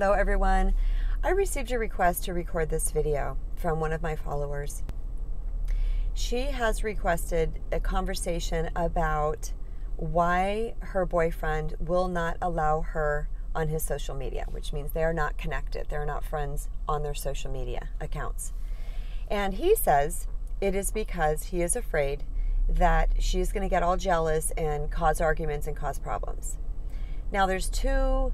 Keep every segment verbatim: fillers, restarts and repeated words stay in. Hello everyone. I received a request to record this video from one of my followers. She has requested a conversation about why her boyfriend will not allow her on his social media, which means they are not connected. They're not friends on their social media accounts. And he says it is because he is afraid that she's going to get all jealous and cause arguments and cause problems. Now there's two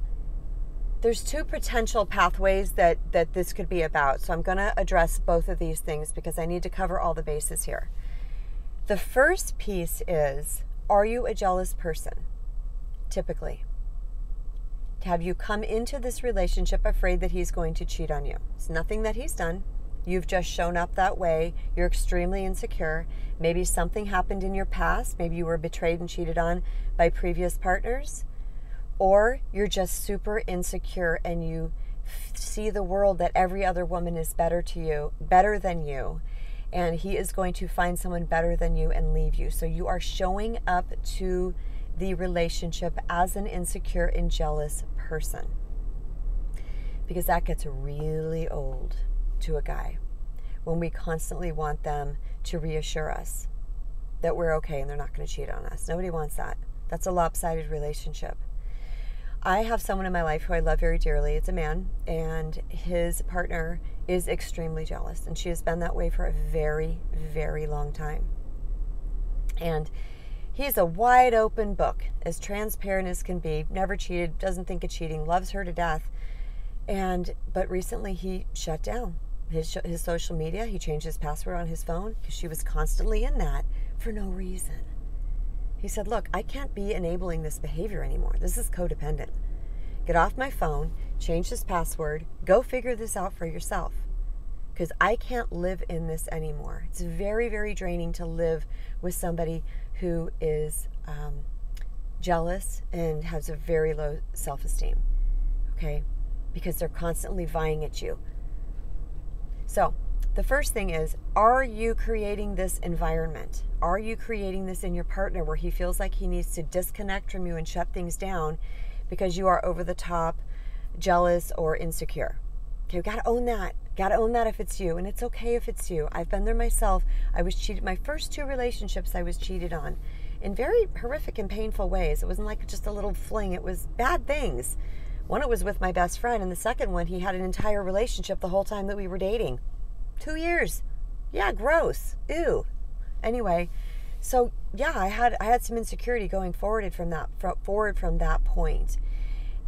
there's two potential pathways that that this could be about. So I'm going to address both of these things because I need to cover all the bases here. The first piece is, are you a jealous person? Typically. Have you come into this relationship afraid that he's going to cheat on you? It's nothing that he's done. You've just shown up that way. You're extremely insecure. Maybe something happened in your past. Maybe you were betrayed and cheated on by previous partners. Or you're just super insecure and you see the world that every other woman is better to you, better than you. And he is going to find someone better than you and leave you. So you are showing up to the relationship as an insecure and jealous person. Because that gets really old to a guy when we constantly want them to reassure us that we're okay and they're not going to cheat on us. Nobody wants that. That's a lopsided relationship. I have someone in my life who I love very dearly. It's a man, and his partner is extremely jealous, and she has been that way for a very, very long time. And he's a wide open book, as transparent as can be, never cheated, doesn't think of cheating, loves her to death. And but recently he shut down his his social media. He changed his password on his phone because she was constantly in that for no reason. He said, look, I can't be enabling this behavior anymore. This is codependent. Get off my phone, change this password, go figure this out for yourself because I can't live in this anymore. It's very, very draining to live with somebody who is um, jealous and has a very low self-esteem, okay, because they're constantly vying at you. So the first thing is, are you creating this environment? Are you creating this in your partner where he feels like he needs to disconnect from you and shut things down because you are over the top, jealous, or insecure? Okay, we've got to own that. Got to own that if it's you. And it's okay if it's you. I've been there myself. I was cheated. My first two relationships I was cheated on in very horrific and painful ways. It wasn't like just a little fling. It was bad things. One, it was with my best friend. And the second one, he had an entire relationship the whole time that we were dating. Two years. Yeah, gross. Ew. Anyway, so yeah, I had I had some insecurity going forward from that forward from that point.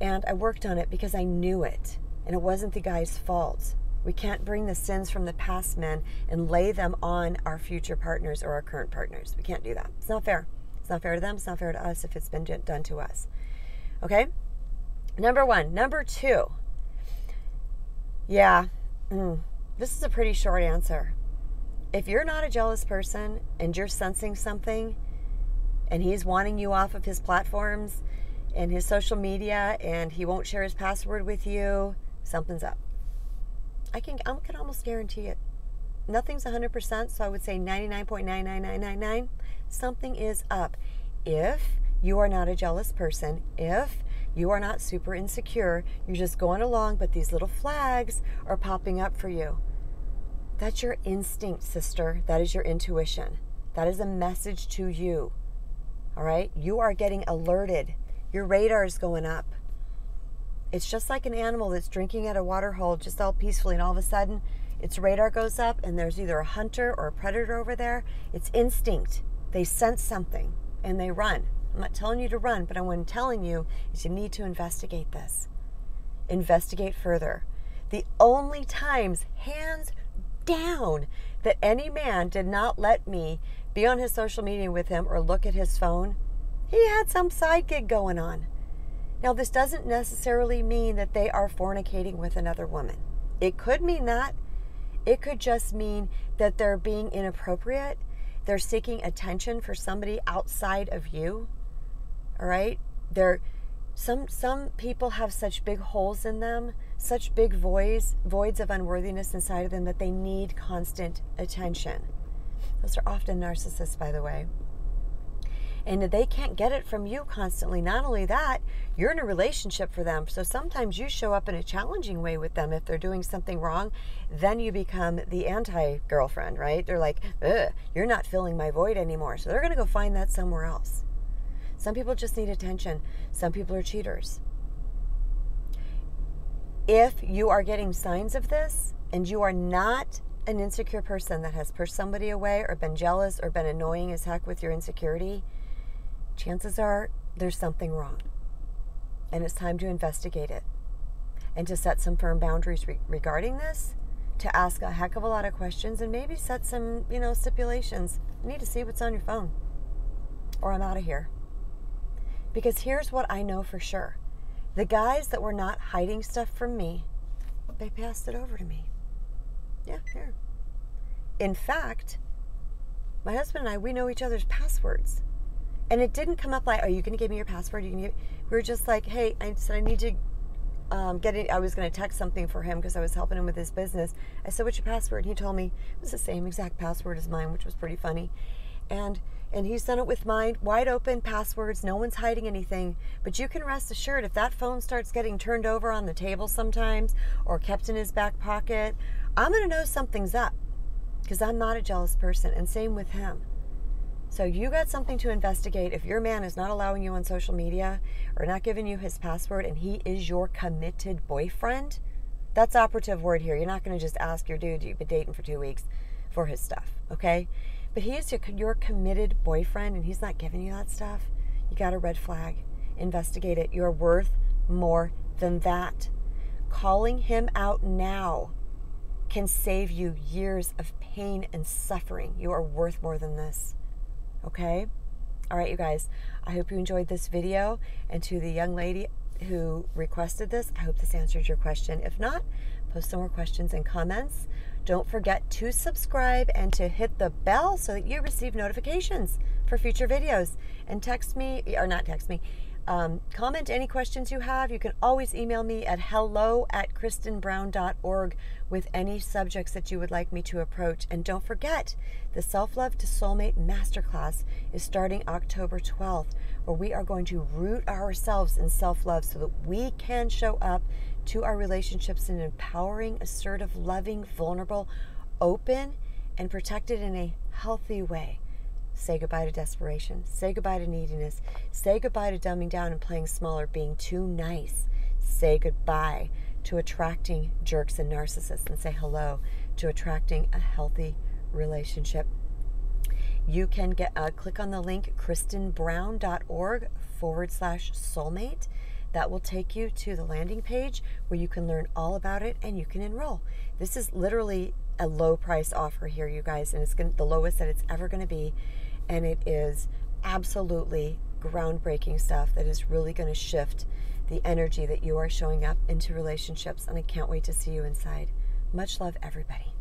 And I worked on it because I knew it. And it wasn't the guy's fault. We can't bring the sins from the past men and lay them on our future partners or our current partners. We can't do that. It's not fair. It's not fair to them. It's not fair to us if it's been done to us. Okay? Number one. Number two. Yeah. Mm. This is a pretty short answer. If you're not a jealous person and you're sensing something and he's wanting you off of his platforms and his social media and he won't share his password with you, something's up. I can, I can almost guarantee it. Nothing's one hundred percent, so I would say ninety-nine point nine nine nine nine nine. Something is up. If you are not a jealous person, if you are not super insecure, you're just going along, but these little flags are popping up for you. That's your instinct, sister. That is your intuition. That is a message to you. All right? You are getting alerted. Your radar is going up. It's just like an animal that's drinking at a water hole just all peacefully, and all of a sudden its radar goes up and there's either a hunter or a predator over there. It's instinct. They sense something and they run. I'm not telling you to run, but what I'm telling you is you need to investigate this. Investigate further. The only times, hands down, that any man did not let me be on his social media with him or look at his phone, he had some side gig going on. Now, this doesn't necessarily mean that they are fornicating with another woman. It could mean that. It could just mean that they're being inappropriate. They're seeking attention for somebody outside of you. All right? They're, some some people have such big holes in them, such big voids, voids of unworthiness inside of them that they need constant attention. Those are often narcissists, by the way. and they can't get it from you constantly. Not only that, you're in a relationship for them. So sometimes you show up in a challenging way with them. If they're doing something wrong, then you become the anti-girlfriend, right? They're like, ugh, you're not filling my void anymore. So they're going to go find that somewhere else. Some people just need attention. Some people are cheaters. If you are getting signs of this and you are not an insecure person that has pushed somebody away or been jealous or been annoying as heck with your insecurity, chances are there's something wrong. And it's time to investigate it and to set some firm boundaries re- regarding this, to ask a heck of a lot of questions and maybe set some, you know, stipulations. I need to see what's on your phone or I'm out of here. Because here's what I know for sure. The guys that were not hiding stuff from me, they passed it over to me. Yeah, here. In fact, my husband and I, we know each other's passwords. And it didn't come up like, are you going to give me your password? Are you gonna give... We were just like, hey, I said, I need to um, get it. I was going to text something for him because I was helping him with his business. I said, what's your password? And he told me it was the same exact password as mine, which was pretty funny. And and he's done it with mine, wide open passwords. No one's hiding anything. But you can rest assured, if that phone starts getting turned over on the table sometimes or kept in his back pocket, I'm going to know something's up because I'm not a jealous person. And same with him. So you got something to investigate. If your man is not allowing you on social media or not giving you his password and he is your committed boyfriend, that's operative word here. You're not going to just ask your dude you've been dating for two weeks for his stuff, okay? But he is your committed boyfriend and he's not giving you that stuff. You got a red flag. Investigate it. You're worth more than that. Calling him out now can save you years of pain and suffering. You are worth more than this. Okay? All right, you guys. I hope you enjoyed this video. And to the young lady who requested this, I hope this answered your question. If not, post some more questions and comments. Don't forget to subscribe and to hit the bell so that you receive notifications for future videos. And text me, or not text me, um, comment any questions you have. You can always email me at hello at kristen brown dot org with any subjects that you would like me to approach. And don't forget, the Self-Love to Soulmate Masterclass is starting October twelfth, where we are going to root ourselves in self-love so that we can show up to our relationships in an empowering, assertive, loving, vulnerable, open, and protected in a healthy way. Say goodbye to desperation. Say goodbye to neediness. Say goodbye to dumbing down and playing small or being too nice. Say goodbye to attracting jerks and narcissists and say hello to attracting a healthy relationship. You can get uh, click on the link kristen brown dot org forward slash soulmate. That will take you to the landing page where you can learn all about it and you can enroll. This is literally a low price offer here, you guys, and it's gonna, the lowest that it's ever going to be. And it is absolutely groundbreaking stuff that is really going to shift the energy that you are showing up into relationships. And I can't wait to see you inside. Much love, everybody.